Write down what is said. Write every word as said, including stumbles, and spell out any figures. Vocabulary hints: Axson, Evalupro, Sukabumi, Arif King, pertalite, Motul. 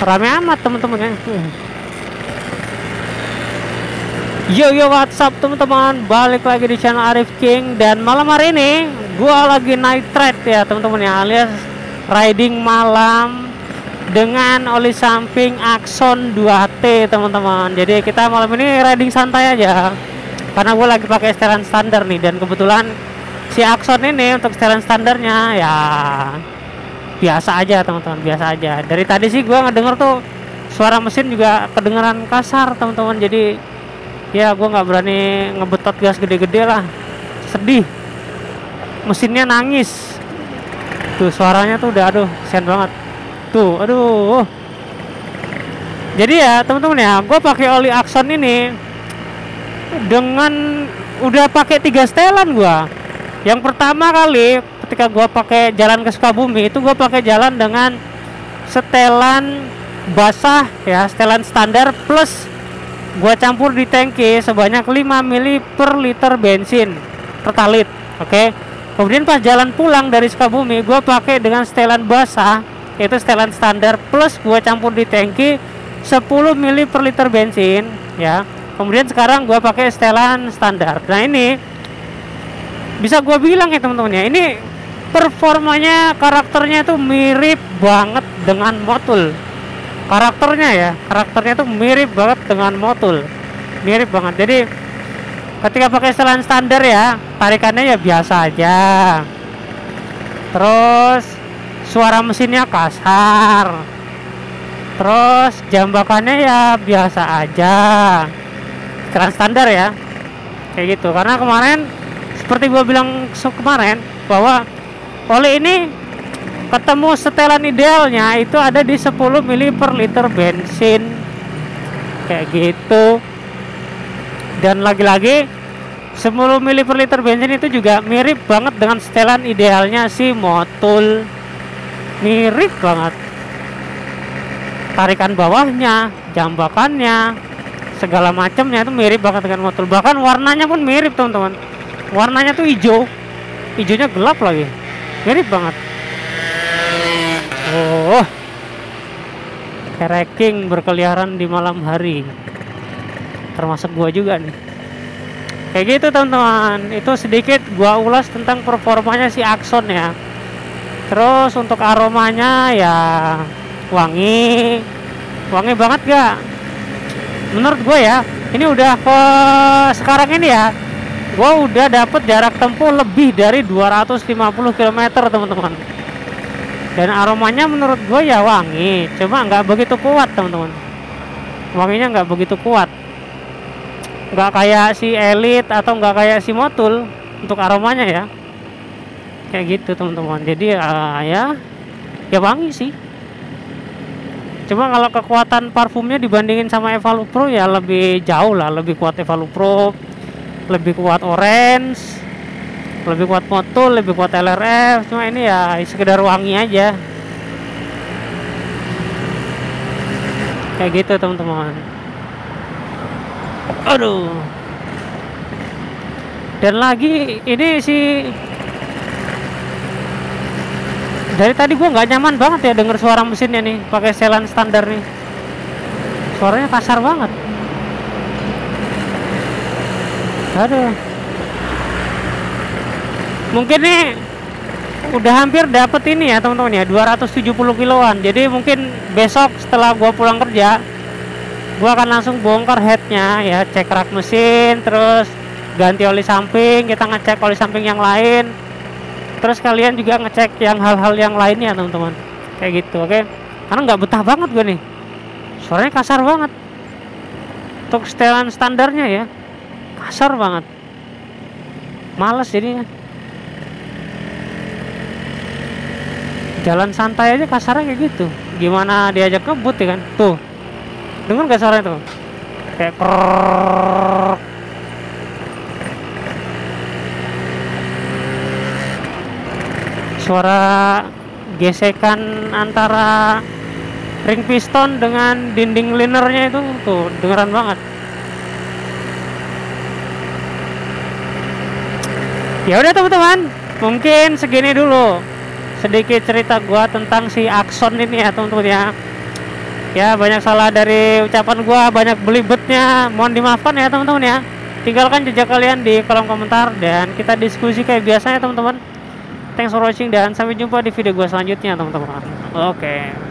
Rame amat teman-teman ya. Yo yo what's up teman-teman, balik lagi di channel Arif King. Dan malam hari ini gua lagi night ride ya teman-teman ya, alias riding malam dengan oli samping Axson dua T teman-teman. Jadi kita malam ini riding santai aja karena gue lagi pakai setelan standar nih, dan kebetulan si Axson ini untuk setelan standarnya ya biasa aja teman-teman, biasa aja. Dari tadi sih gue ngedenger tuh suara mesin juga kedengeran kasar teman-teman, jadi ya gue nggak berani ngebetot gas gede-gede lah, sedih mesinnya nangis tuh, suaranya tuh udah aduh sian banget tuh, aduh. Jadi ya teman-teman ya, gue pakai oli Axson ini dengan udah pakai tiga setelan gue. Yang pertama kali ketika gue pakai jalan ke Sukabumi itu gue pakai jalan dengan setelan basah ya, setelan standar plus gue campur di tangki sebanyak lima mili per liter bensin pertalite, oke okay? Kemudian pas jalan pulang dari Sukabumi gue pakai dengan setelan basah, itu setelan standar plus gua campur di tangki sepuluh mili per liter bensin ya. Kemudian sekarang gua pakai setelan standar. Nah ini bisa gua bilang ya teman-teman ya, ini performanya, karakternya itu mirip banget dengan Motul. Karakternya ya, karakternya itu mirip banget dengan Motul, mirip banget. Jadi ketika pakai setelan standar ya tarikannya ya biasa aja, terus suara mesinnya kasar, terus jambakannya ya biasa aja, setelan standar ya kayak gitu. Karena kemarin seperti gue bilang kemarin bahwa oli ini ketemu setelan idealnya itu ada di sepuluh mili per liter bensin kayak gitu. Dan lagi-lagi sepuluh mili per liter bensin itu juga mirip banget dengan setelan idealnya si Motul, mirip banget tarikan bawahnya, jambakannya, segala macamnya itu mirip banget dengan Motul. Bahkan warnanya pun mirip teman-teman, warnanya tuh hijau, hijaunya gelap lagi, mirip banget. Oh, kereking berkeliaran di malam hari, termasuk gua juga nih kayak gitu teman-teman. Itu sedikit gua ulas tentang performanya si Axson ya. Terus untuk aromanya ya wangi, wangi banget gak? Menurut gue ya, ini udah ke sekarang ini ya, gue udah dapet jarak tempuh lebih dari dua ratus lima puluh kilometer teman-teman. Dan aromanya menurut gue ya wangi, cuma nggak begitu kuat teman-teman. Wanginya nggak begitu kuat, nggak kayak si Elite atau nggak kayak si Motul untuk aromanya ya. Kayak gitu teman-teman. Jadi uh, ya ya wangi sih, cuma kalau kekuatan parfumnya dibandingin sama Evalupro ya lebih jauh lah, lebih kuat Evalupro, lebih kuat Orange, lebih kuat Motul, lebih kuat L R F. Cuma ini ya sekedar wangi aja kayak gitu teman-teman. Aduh. Dan lagi ini si dari tadi gue nggak nyaman banget ya denger suara mesinnya nih pakai setelan standar nih, suaranya kasar banget. Aduh, mungkin nih udah hampir dapet ini ya teman-teman ya, dua ratus tujuh puluh kiloan. Jadi mungkin besok setelah gue pulang kerja gue akan langsung bongkar headnya ya, cek rak mesin, terus ganti oli samping, kita ngecek oli samping yang lain, terus kalian juga ngecek yang hal-hal yang lainnya teman-teman kayak gitu, oke okay? Karena nggak betah banget gue nih, suaranya kasar banget untuk setelan standarnya ya, kasar banget, males jadinya. Jalan santai aja kasarnya kayak gitu, gimana diajak ngebut ya kan. Tuh denger gak suaranya tuh kayak prrrr. Suara gesekan antara ring piston dengan dinding linernya itu tuh dengeran banget. Ya udah teman-teman, mungkin segini dulu sedikit cerita gua tentang si Axson ini ya teman-teman ya. Ya, banyak salah dari ucapan gua, banyak belibetnya. Mohon dimaafkan ya teman-teman ya. Tinggalkan jejak kalian di kolom komentar dan kita diskusi kayak biasanya teman-teman. Thanks for watching dan sampai jumpa di video gua selanjutnya teman-teman. Oke. Okay.